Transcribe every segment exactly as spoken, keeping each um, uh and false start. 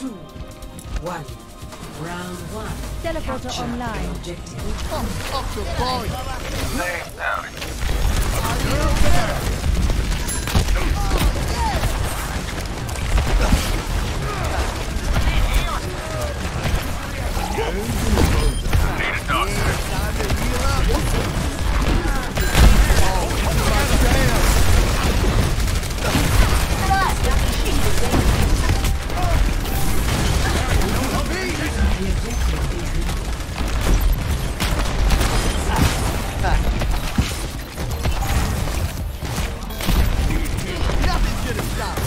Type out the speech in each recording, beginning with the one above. two, one. Round one. Teleporter online. Objective. Come up to point. Lay down. Need a doctor. The objective is reached. Nothing should have stopped.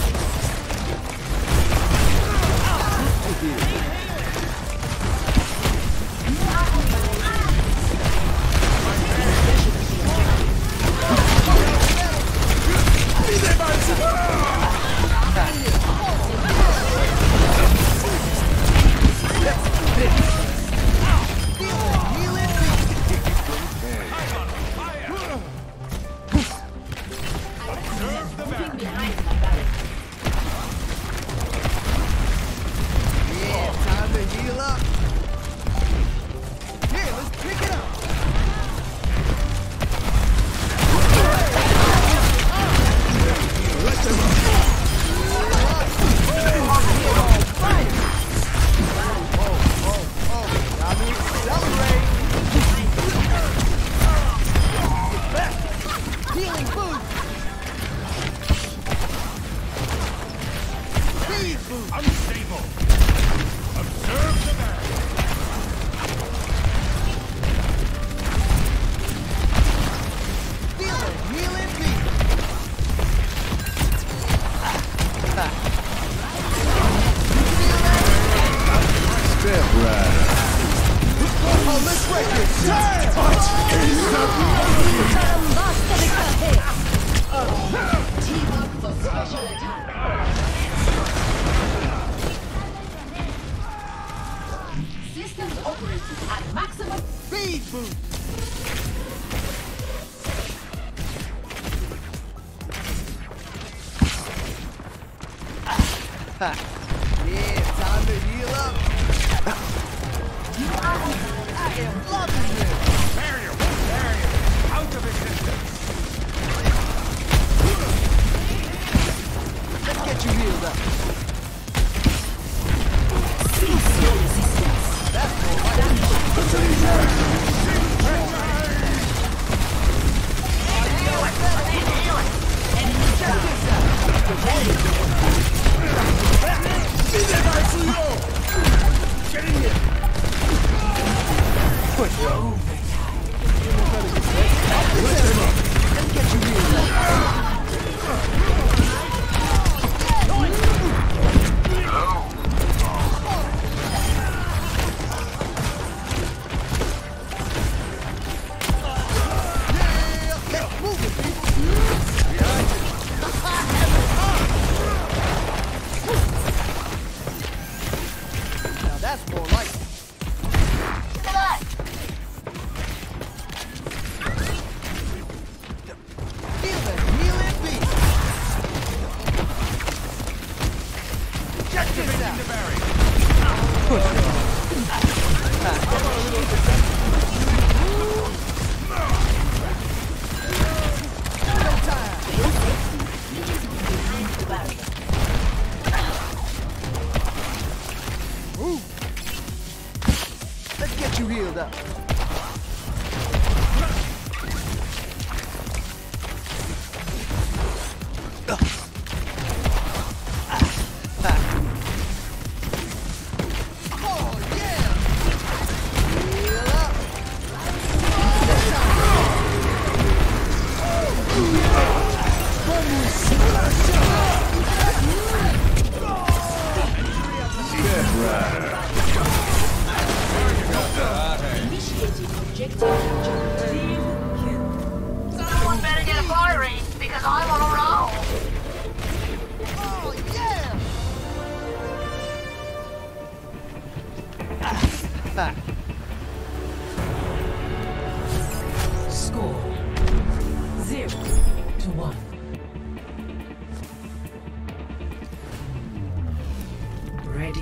Ready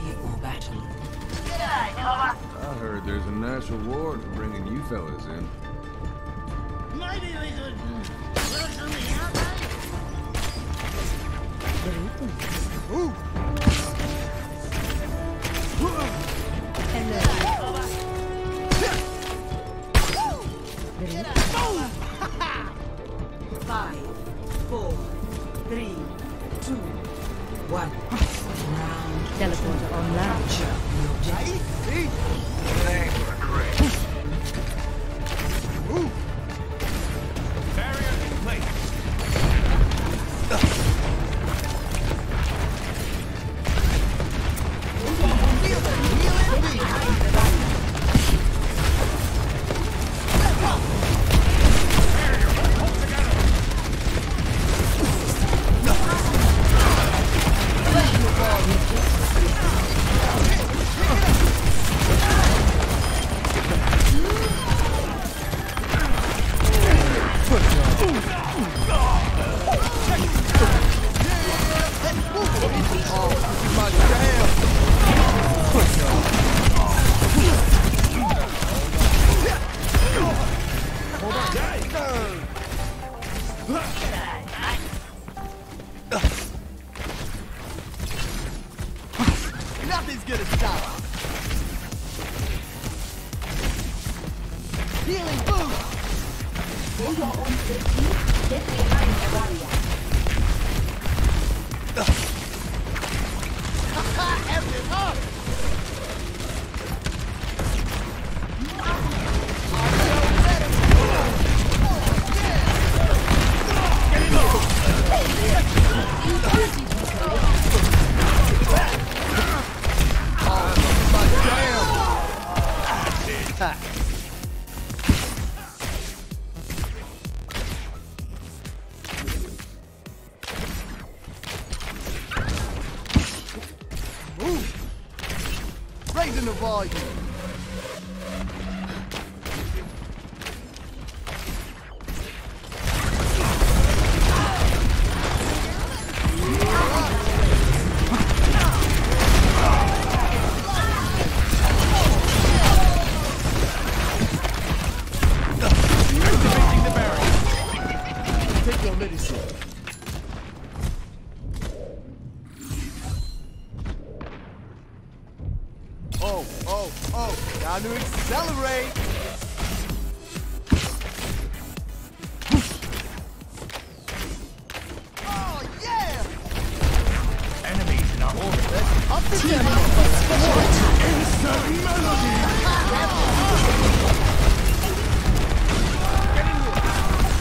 I heard there's a nice reward for bringing you fellas in. Maybe we could work something out, right? Ooh. Hello. Five, four, three, two, one. Round teleporter on launcher. Ooh.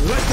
Let's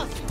up!